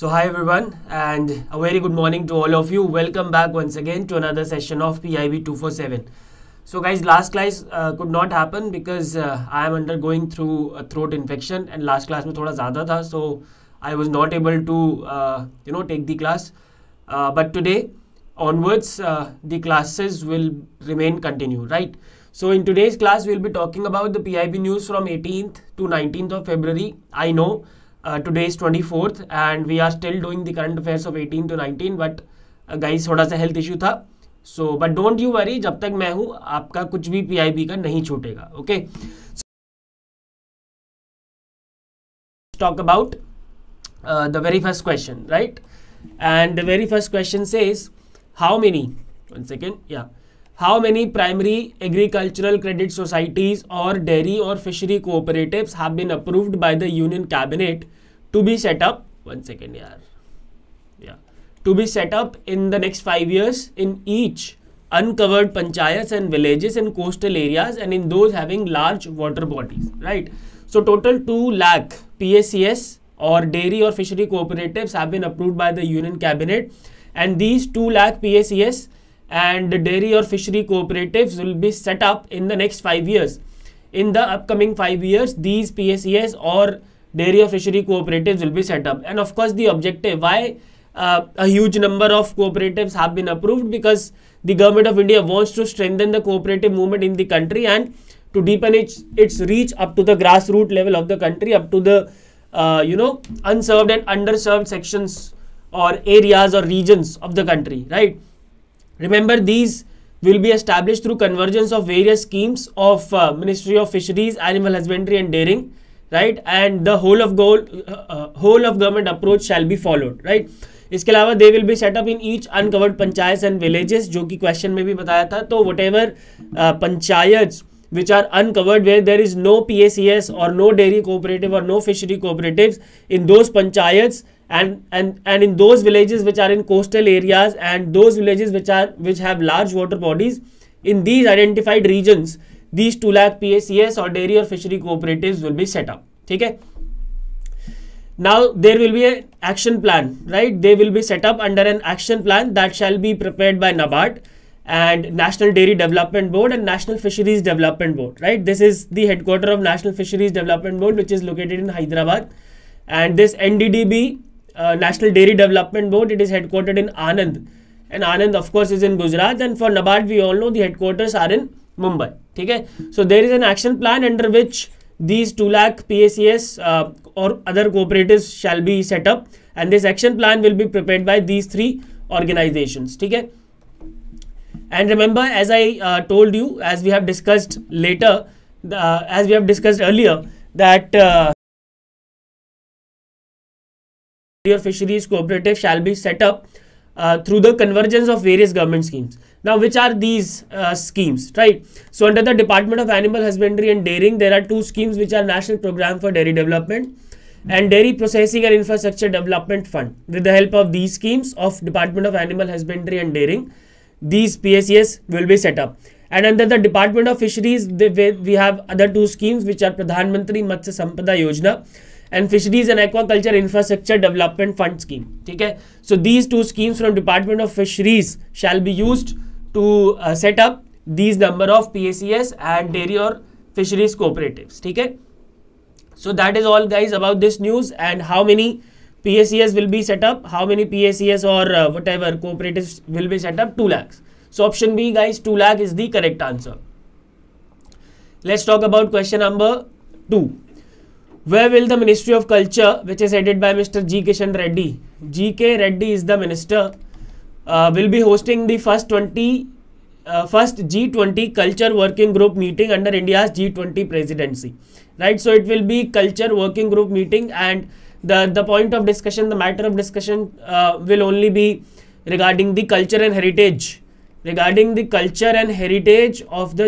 So hi everyone and a very good morning to all of you. Welcome back once again to another session of PIB 247. So guys, last class could not happen because I am undergoing through a throat infection and last class में थोड़ा ज़्यादा था, so I was not able to take the class. But today onwards the classes will remain continued, right? So in today's class we'll be talking about the PIB news from 18th to 19th of February. I know today is 24th and we are still doing the current affairs of 18 to 19 but guys थोड़ा सा health issue था, so but don't you worry, जब तक मैं हूँ आपका कुछ भी PIB का नहीं छूटेगा, okay? So, let's talk about the very first question, right? And the very first question says how many primary agricultural credit societies or dairy or fishery cooperatives have been approved by the union cabinet to be set up in the next 5 years in each uncovered panchayats and villages in coastal areas and in those having large water bodies, right? So total 2 lakh PACS or dairy or fishery cooperatives have been approved by the union cabinet and these 2 lakh PACS and the dairy or fishery cooperatives will be set up in the next 5 years. In the upcoming 5 years, these PACS or dairy or fishery cooperatives will be set up. And of course, the objective, why a huge number of cooperatives have been approved, because the government of India wants to strengthen the cooperative movement in the country and to deepen its reach up to the grassroots level of the country, up to the unserved and underserved sections or areas or regions of the country, right? Remember, these will be established through convergence of various schemes of Ministry of Fisheries, Animal Husbandry and Dairying, right? And the whole of government approach shall be followed, right? इसके अलावा they will be set up in each uncovered panchayats and villages, जो कि question में भी बताया था. तो whatever panchayats which are uncovered where there is no PACS or no dairy cooperative or no fishery cooperatives, in those panchayats and in those villages which are in coastal areas and those villages which have large water bodies, in these identified regions, these 2 lakh PACS or dairy or fishery cooperatives will be set up. Okay? Now there will be an action plan, right? They will be set up under an action plan that shall be prepared by NABARD and National Dairy Development Board and National Fisheries Development Board, right? This is the headquarter of National Fisheries Development Board, which is located in Hyderabad, and this NDDB, National Dairy Development Board, it is headquartered in Anand, and Anand of course is in Gujarat, and for NABARD we all know the headquarters are in Mumbai. Okay? So there is an action plan under which these 2 lakh PACS or other cooperatives shall be set up, and this action plan will be prepared by these three organizations. Okay? And remember, as I told you, as we have discussed later, as we have discussed earlier, that your fisheries cooperative shall be set up through the convergence of various government schemes. Now which are these schemes, right? So under the Department of Animal Husbandry and Dairying, there are two schemes which are National Program for Dairy Development and Dairy Processing and Infrastructure Development Fund. With the help of these schemes of Department of Animal Husbandry and Dairying, these PACS will be set up. And under the Department of Fisheries, we have other two schemes which are Pradhan Mantri Matsya Sampada Yojana and Fisheries and Aquaculture Infrastructure Development Fund Scheme. Okay? So these two schemes from Department of Fisheries shall be used to set up these number of PACS and dairy or fisheries cooperatives. Okay? So that is all guys about this news and how many PACS will be set up, how many PACS or whatever cooperatives will be set up, 2 lakhs. So option B guys, 2 lakh is the correct answer. Let's talk about question number 2. Where will the Ministry of Culture, which is headed by Mr. G. Kishan Reddy, G.K. Reddy is the minister, will be hosting the first G20 Culture Working Group meeting under India's G20 presidency, right? So it will be Culture Working Group meeting and the point of discussion, the matter of discussion will only be regarding the culture and heritage, of the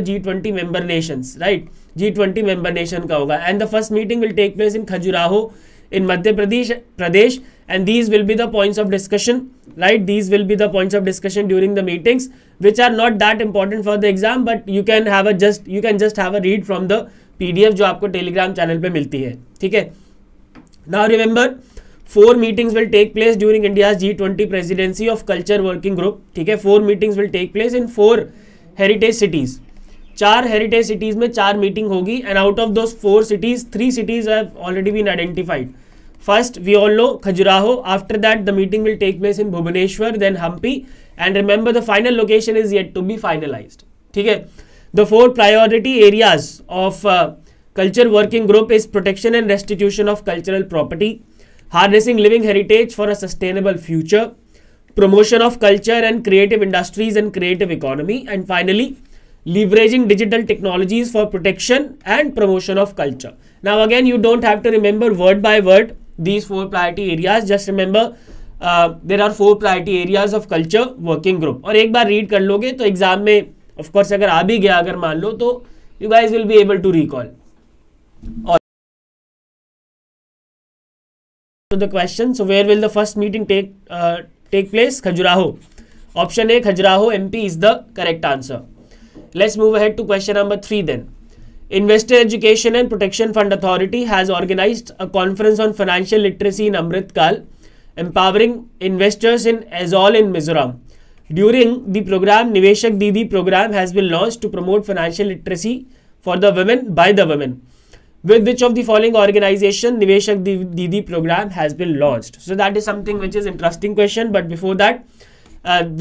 G20 member nations, right? G20 member nation ka hoga, and the first meeting will take place in Khajuraho in Madhya Pradesh, and these will be the points of discussion, right? These will be the points of discussion during the meetings, which are not that important for the exam, but you can have a just have a read from the PDF जो आपको Telegram channel पे मिलती है, ठीक है? Now remember, 4 meetings will take place during India's G20 presidency of culture working group. ठीक है, 4 meetings will take place in 4 heritage cities. 4 heritage cities में 4 meeting होगी and out of those 4 cities, 3 cities have already been identified. First, we all know Khajuraho. After that, the meeting will take place in Bhuvaneswer, then Hampi. And remember, the final location is yet to be finalized. ठीक है, the 4 priority areas of culture working group is protection and restitution of cultural property, harnessing living heritage for a sustainable future, promotion of culture and creative industries and creative economy, and finally leveraging digital technologies for protection and promotion of culture. Now again, you don't have to remember word by word these 4 priority areas. Just remember there are 4 priority areas of culture working group. और एक बार read कर लोगे तो exam में of course अगर आ भी गया, अगर मान लो, तो you guys will be able to recall the question. So where will the first meeting take place? Khajuraho. Option A, Khajuraho MP is the correct answer. Let's move ahead to question number 3 then. Investor Education and Protection Fund Authority has organized a conference on financial literacy in Amritkal, empowering investors in Aizol in Mizoram. During the program, Niveshak Didi program has been launched to promote financial literacy for the women by the women. With which of the following organization Niveshak Didi program has been launched? So that is something which is interesting question. But before that,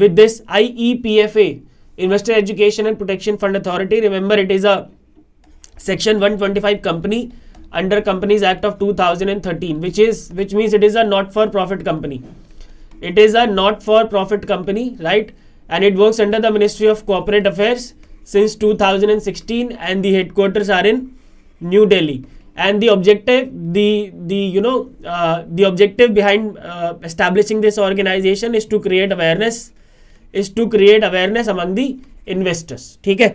with this IEPFA, Investor Education and Protection Fund Authority, remember it is a Section 125 company under Companies Act of 2013, which means it is a not-for-profit company. It is a not-for-profit company, right? And it works under the Ministry of Corporate Affairs since 2016, and the headquarters are in New Delhi. And the objective, the objective behind establishing this organization is to create awareness among the investors. ठीक है,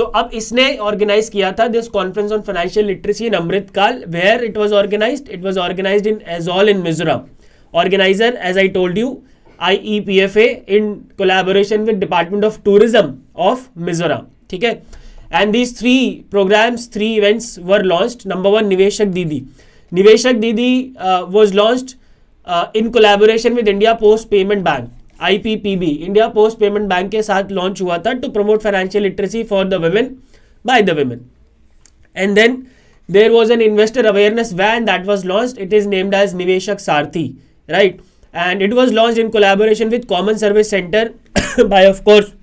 so अब इसने organize किया था this conference on financial literacy in Amritkal. Where it was organized? It was organized in Aizol in Mizoram. Organizer, as I told you, IEPFA in collaboration with Department of Tourism of Mizoram. ठीक है. And these 3 programs, 3 events were launched. Number 1, Niveshak Didi. Niveshak Didi was launched in collaboration with India Post Payment Bank, IPPB. India Post Payment Bank के साथ launch हुआ था to promote financial literacy for the women by the women. And then there was an investor awareness van that was launched. It is named as Niveshak Sarthi, right? And it was launched in collaboration with Common Service Center by, of course,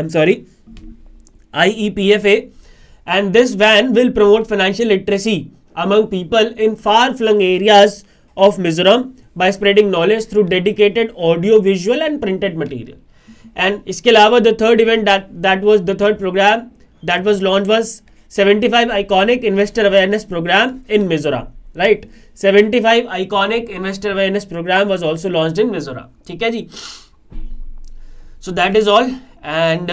I'm sorry, IEPFA. And this van will promote financial literacy among people in far-flung areas of Mizoram by spreading knowledge through dedicated audio, visual and printed material. And iske alawa, the 3rd event that was the 3rd program that was launched was 75 Iconic Investor Awareness Program in Mizoram, right? 75 Iconic Investor Awareness Program was also launched in Mizoram. ठीक है जी. So that is all. And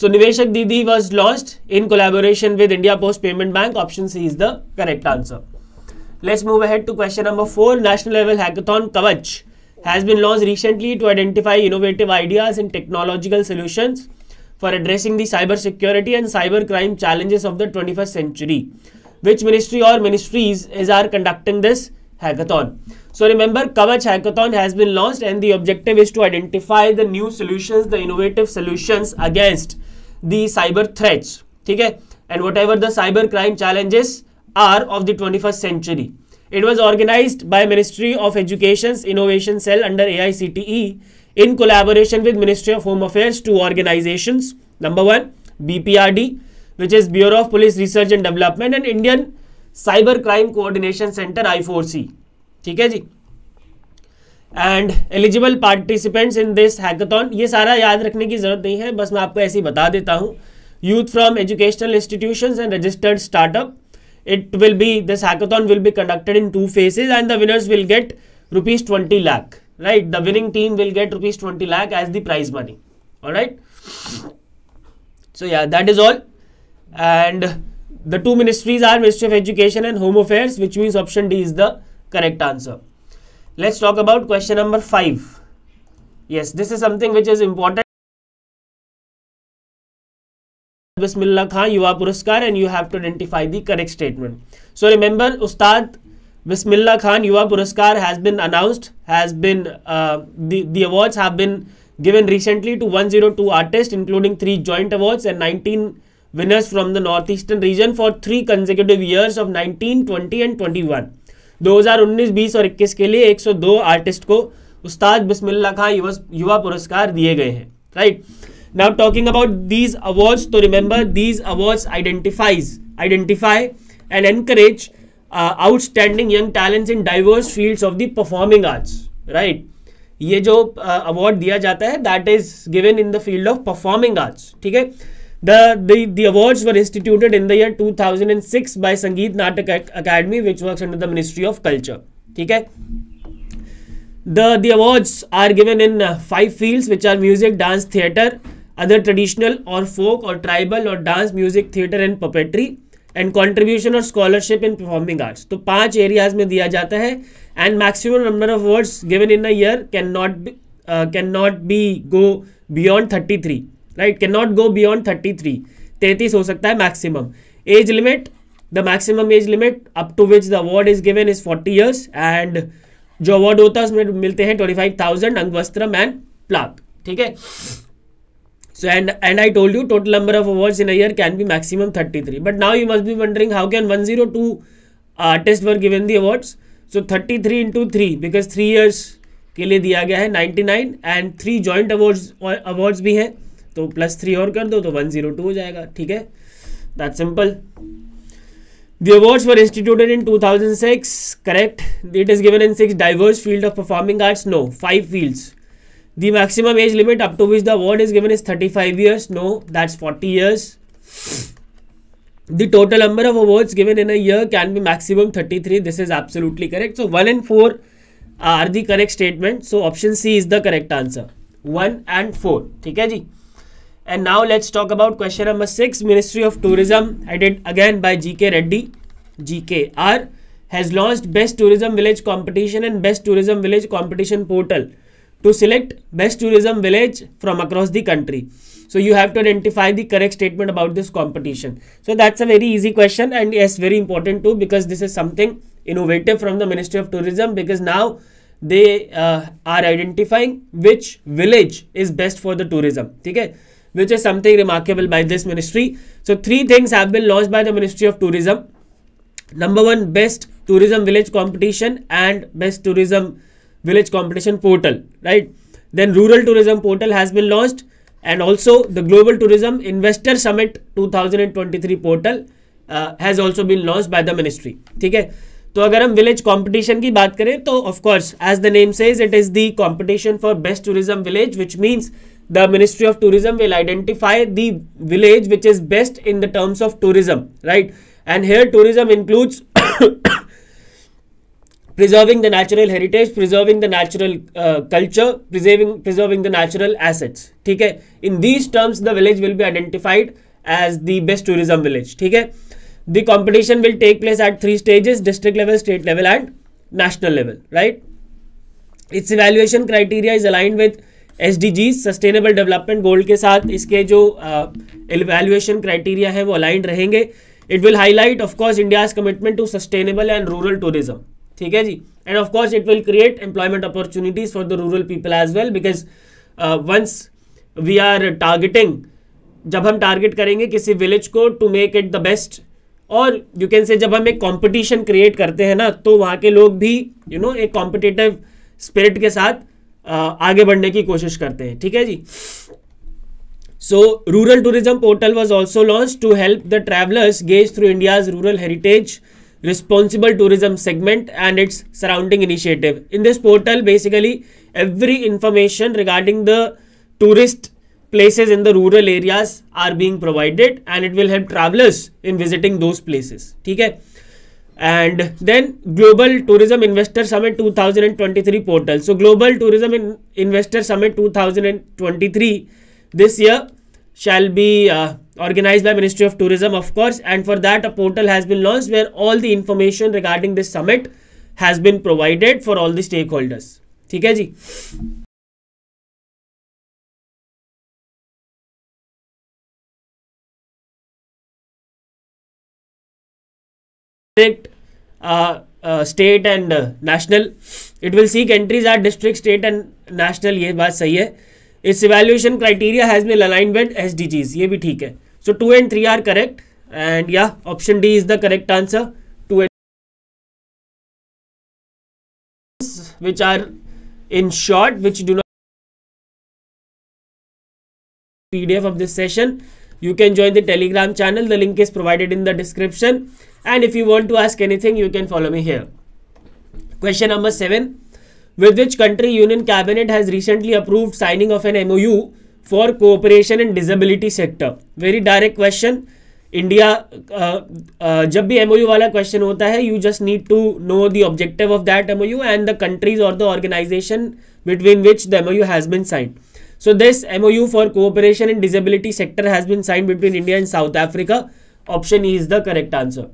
so Niveshak Didi was launched in collaboration with India Post Payment Bank. Option C is the correct answer. Let's move ahead to question number 4. National level hackathon Kavach has been launched recently to identify innovative ideas and technological solutions for addressing the cyber security and cyber crime challenges of the 21st century. Which ministry or ministries are conducting this hackathon? So remember, Kavach hackathon has been launched and the objective is to identify the new solutions, the innovative solutions against the cyber threats, ठीक है, and whatever the cyber crime challenges are of the 21st century. It was organized by Ministry of Education's Innovation Cell under AICTE in collaboration with Ministry of Home Affairs. 2 organizations. Number 1, BPRD, which is Bureau of Police Research and Development, and Indian Cyber Crime Coordination Center I4C. ठीक है जी. And eligible participants in this hackathon, ये सारा याद रखने की जरूरत नहीं है, बस मैं आपको ऐसे ही बता देता हूँ. Youth from educational institutions and registered startup. It will be, this hackathon will be conducted in 2 phases and the winners will get ₹20 lakh, right? The winning team will get ₹20 lakh as the prize money. Alright, so yeah that is all. And the 2 ministries are Ministry of Education and Home Affairs, which means option D is the correct answer. Let's talk about question number 5. Yes, this is something which is important. Bismillah Khan Yuva Puraskar, and you have to identify the correct statement. So remember, Ustad Bismillah Khan Yuva Puraskar has been announced, has been the awards have been given recently to 102 artists, including 3 joint awards and 19 winners from the northeastern region for 3 consecutive years of 19, 20 and 21. 2019, 20 और 21 के लिए 102 artist को उस्ताद बिस्मिल्लाह खान युवा पुरस्कार दिए गए हैं. Right, now talking about these awards, तो remember these awards identify and encourage outstanding young talents in diverse fields of the performing arts. Right, ये जो अवार्ड दिया जाता है that is given in the field of performing arts. ठीक है, The awards were instituted in the year 2006 by Sangeet Natak Academy, which works under the Ministry of Culture. ठीक है, the awards are given in 5 fields, which are music, dance, theatre, other traditional or folk or tribal or dance, music, theatre and puppetry, and contribution or scholarship in performing arts. तो 5 areas में दिया जाता है and maximum number of awards given in a year cannot be go beyond 33. Right, can not go beyond 33, 33 हो सकता है maximum. Age limit, the maximum age limit up to which the award is given is 40 years and जो award होता है उसमें मिलते हैं 25,000 अंगवस्त्रम and plaque. ठीक है, so and I told you total number of awards in year can be maximum 33. But now you must be wondering how can 102 artist were given the awards. So 33 × 3 because 3 years के लिए दिया गया है 99 and 3 joint awards भी हैं तो +3 और कर दो तो 102 हो जाएगा. ठीक है, that simple. The awards were instituted in 2006, correct. It is given in 6 diverse field of performing arts, no. 5 fields. The maximum age limit up to which the award is given is 35 years, no, that's 40 years. The total number of awards given in a year can be maximum 33, this is absolutely correct. So 1 and 4 are the correct statement, so option C is the correct answer, 1 and 4. ठीक है जी. And now let's talk about question number 6. Ministry of Tourism, headed again by G.K. Reddy has launched Best Tourism Village Competition and Best Tourism Village Competition Portal to select Best Tourism Village from across the country. So you have to identify the correct statement about this competition. So that's a very easy question and yes, very important too, because this is something innovative from the Ministry of Tourism, because now they are identifying which village is best for the tourism. Okay? Which is something remarkable by this ministry. So 3 things have been launched by the Ministry of Tourism. Number 1, Best Tourism Village Competition and Best Tourism Village Competition Portal, right? Then Rural Tourism Portal has been launched, and also the Global Tourism Investor Summit 2023 portal has also been launched by the ministry. ठीक है, तो अगर हम village competition की बात करें तो of course as the name says it is the competition for best tourism village, which means the Ministry of Tourism will identify the village which is best in the terms of tourism, right? And here tourism includes preserving the natural heritage, preserving the natural culture, preserving the natural assets. ठीक है, in these terms the village will be identified as the best tourism village. ठीक है, the competition will take place at 3 stages: district level, state level, and national level. Right? Its evaluation criteria is aligned with SDGs, sustainable development goal के साथ इसके जो evaluation criteria है वो aligned रहेंगे. It will highlight of course India's commitment to sustainable and rural tourism. ठीक है जी, and of course it will create employment opportunities for the rural people as well, because once we are targeting, जब हम target करेंगे किसी village को to make it the best, और you can say जब हम एक कॉम्पिटिशन क्रिएट करते हैं ना तो वहाँ के लोग भी you know, एक कॉम्पिटिटिव स्पिरिट के साथ आगे बढ़ने की कोशिश करते हैं. ठीक है जी. So rural tourism portal was also launch to help the travellers gaze through India's rural heritage, responsible tourism segment and its surrounding initiative. In this portal basically every information regarding the tourist places in the rural areas are being provided and it will help travellers in visiting those places. ठीक है, and then Global Tourism Investor Summit 2023 portal. So Global Tourism Investor Summit 2023 this year shall be organized by Ministry of Tourism, of course, and for that a portal has been launched where all the information regarding this summit has been provided for all the stakeholders. ठीक है जी. state and national. It will seek entries at district, state and national. ये बात सही है. Its evaluation criteria has been aligned with SDGs. ये भी ठीक है. So 2 and 3 are correct, and yeah, option D is the correct answer. 2 and 3 which are in short, which do not PDF of this session. You can join the Telegram channel. The link is provided in the description. And if you want to ask anything, you can follow me here. Question number 7. With which country Union Cabinet has recently approved signing of an MOU for cooperation in disability sector? Very direct question. India, जब भी MOU वाला question होता है, you just need to know the objective of that MOU and the countries or the organization between which the MOU has been signed. So this MOU for cooperation in disability sector has been signed between India and South Africa. Option E is the correct answer.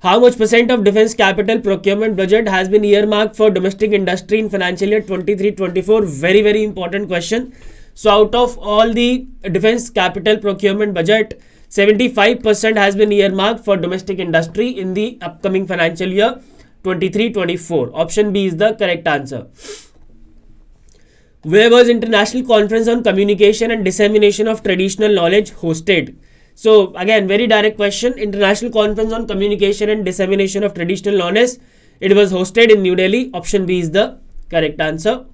How much percent of defense capital procurement budget has been earmarked for domestic industry in financial year 23-24? Very important question. So out of all the defense capital procurement budget, 75% has been earmarked for domestic industry in the upcoming financial year 23-24. Option B is the correct answer. Where was International Conference on Communication and Dissemination of Traditional Knowledge hosted? So again, very direct question. International Conference on Communication and Dissemination of Traditional Knowledge. It was hosted in New Delhi. Option B is the correct answer.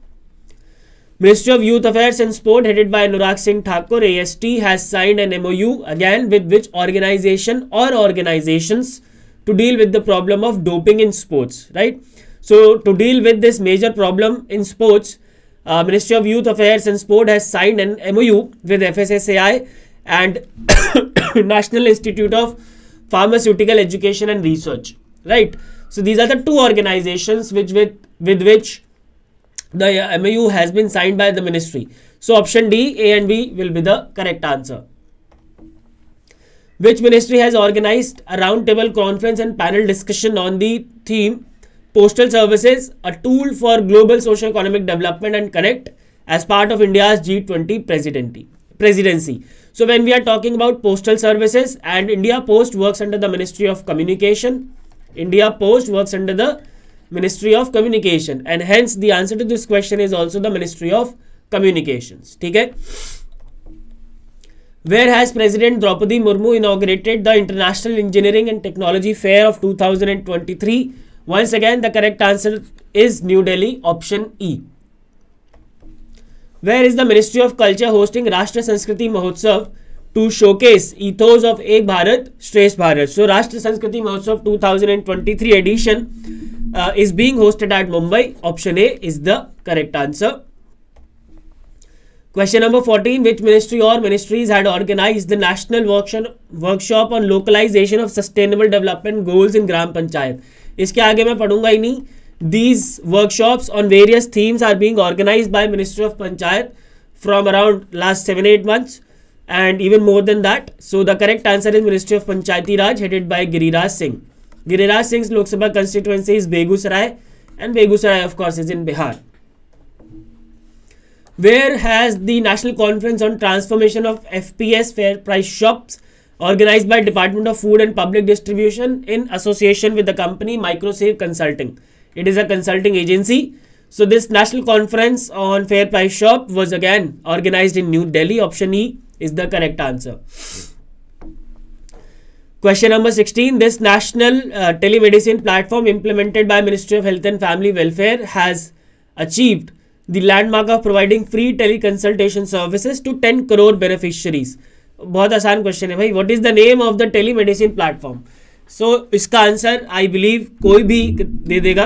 Ministry of Youth Affairs and Sport, headed by Anurag Singh Thakur, AST, has signed an MOU again with which organization or organizations to deal with the problem of doping in sports, right? So to deal with this major problem in sports, Ministry of Youth Affairs and Sport has signed an MOU with FSSAI and National Institute of Pharmaceutical Education and Research, right? So these are the two organizations which with which the MOU has been signed by the ministry. So option D, A and B will be the correct answer. Which ministry has organized a roundtable conference and panel discussion on the theme Postal Services, a tool for global socio-economic development and connect as part of India's G20 presidency. So when we are talking about postal services, and India Post works under the Ministry of Communication. India Post works under the Ministry of Communication, and hence the answer to this question is also the Ministry of Communications. ठीक है. Where has President Draupadi Murmu inaugurated the International Engineering and Technology Fair of 2023? Once again, the correct answer is New Delhi. Option E. Where is the Ministry of Culture hosting Rashtriya Sanskriti Mahotsav to showcase ethos of Ek Bharat Shreshtha Bharat? So Rashtriya Sanskriti Mahotsav 2023 edition is being hosted at Mumbai. Option A is the correct answer. Question number 14. Which ministry or ministries had organized the national workshop on localization of sustainable development goals in Gram Panchayat? इसके आगे मैं पढ़ूंगा ही नहीं. These workshops on various themes are being organized by Ministry of Panchayat from around last 7-8 months and even more than that. So the correct answer is Ministry of Panchayati Raj, headed by Giriraj Singh. Giriraj Singh's Lok Sabha constituency is Begusarai, and Begusarai of course is in Bihar. Where has the National Conference on Transformation of FPS Fair Price Shops, organized by Department of Food and Public Distribution in association with the company Microsave Consulting? It is a consulting agency. So this National Conference on Fair Price Shop was again organized in New Delhi. Option E is the correct answer. Question number 16. This national telemedicine platform implemented by Ministry of Health and Family Welfare has achieved the landmark of providing free teleconsultation services to 10 crore beneficiaries. बहुत आसान question है भाई. What is the name of the telemedicine platform? So इसका answer I believe कोई भी दे देगा.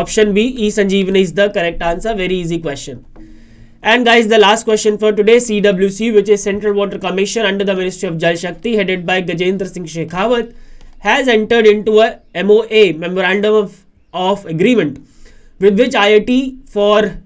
Option B, E Sanjeevani is the correct answer. Very easy question. And guys, the last question for today, CWC, which is Central Water Commission under the Ministry of Jal Shakti, headed by Gajendra Singh Shekhawat, has entered into a MOA, Memorandum of Agreement, with which IIT for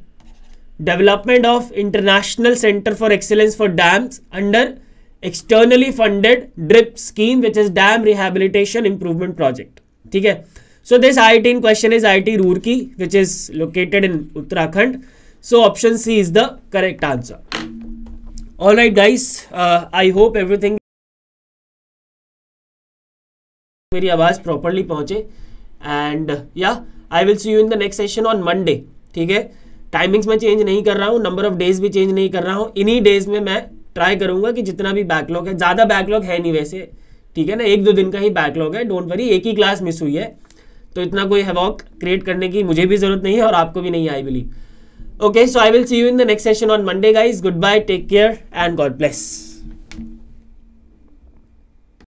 development of International Center for Excellence for Dams under externally funded DRIP scheme, which is Dam Rehabilitation Improvement Project. ठीक है. So this IIT in question is IIT Roorkee, which is located in Uttarakhand. So option C is the correct answer. All right guys, I hope everything मेरी आवाज़ properly पहुँचे. And yeah I will see you in the next session on Monday. ठीक है, timings में change नहीं कर रहा हूँ, नंबर ऑफ डेज भी चेंज नहीं कर रहा हूँ. इन्हीं डेज में मैं ट्राई करूँगा कि जितना भी बैकलॉग है, ज़्यादा बैकलॉग है नहीं वैसे, ठीक है ना, एक दो दिन का ही बैकलॉग है, डोंट वरी, एक ही क्लास मिस हुई है, तो इतना कोई हैवॉक क्रिएट करने की मुझे भी जरूरत नहीं है और आपको भी नहीं, I believe. Okay, so I will see you in the next session on Monday guys. Goodbye, take care and God bless.